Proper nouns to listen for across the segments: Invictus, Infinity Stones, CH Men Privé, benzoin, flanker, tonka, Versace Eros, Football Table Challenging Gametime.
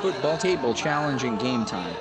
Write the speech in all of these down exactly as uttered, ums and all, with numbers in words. Football table challenging game time.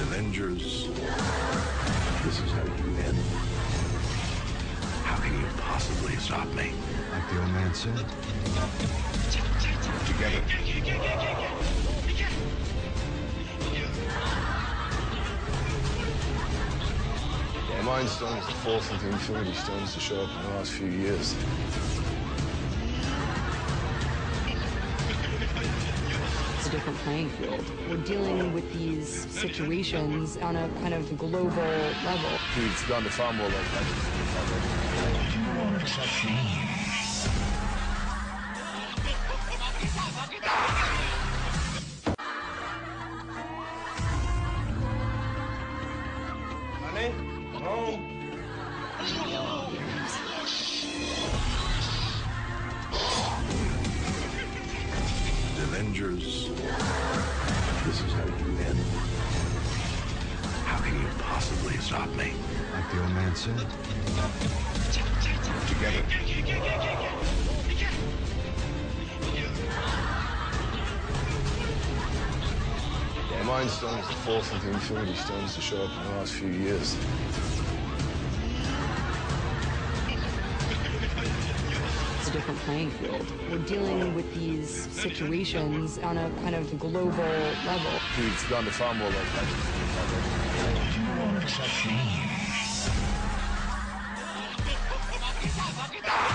Avengers, this is how you end. How can you possibly stop me? Like the old man said. Together. Yeah, Mind Stone is the fourth of the Infinity Stones to show up in the last few years. Different playing field. We're dealing with these situations on a kind of global level. He's gone to far more than that. Do you want to accept me? Honey? Home? Avengers, this is how you end. How can you possibly stop me? Like the old man said. Together. Yeah, Mind Stone is the fourth of the Infinity Stones to show up in the last few years. Different playing field. We're dealing with these situations on a kind of global level. He's gone to far more than that. Do you want to accept me?